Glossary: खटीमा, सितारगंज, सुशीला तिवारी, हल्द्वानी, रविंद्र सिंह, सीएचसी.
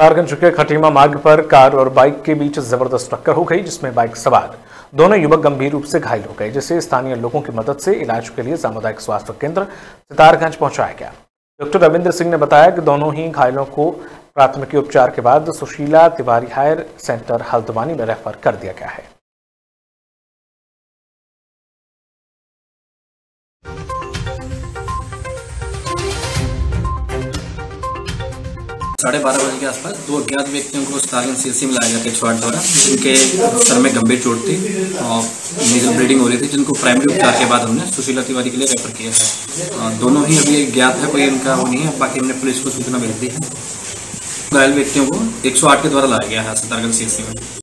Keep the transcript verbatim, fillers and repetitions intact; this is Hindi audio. सितारगंज के खटीमा मार्ग पर कार और बाइक के बीच जबरदस्त टक्कर हो गई, जिसमें बाइक सवार दोनों युवक गंभीर रूप से घायल हो गए, जिसे स्थानीय लोगों की मदद से इलाज के लिए सामुदायिक स्वास्थ्य केंद्र सितारगंज पहुंचाया गया। डॉक्टर रविंद्र सिंह ने बताया कि दोनों ही घायलों को प्राथमिक उपचार के बाद सुशीला तिवारी हायर सेंटर हल्द्वानी में रेफर कर दिया गया है। साढ़े बारह बजे के आसपास दो अज्ञात व्यक्तियों को सितारगंज सीएचसी में लाया गया केछवाड़ द्वारा, जिनके सर में गंभीर चोट थी और मेजर ब्लीडिंग हो रही थी, जिनको प्राइमरी उपचार के बाद हमने सुशीला तिवारी के लिए रेफर किया है। दोनों ही अभी ज्ञात है, कोई इनका वो नहीं है, बाकी हमने पुलिस को सूचना भेज दी है। घायल व्यक्तियों को एक सौ आठ के द्वारा लाया गया है सितारगंज सीएचसी में।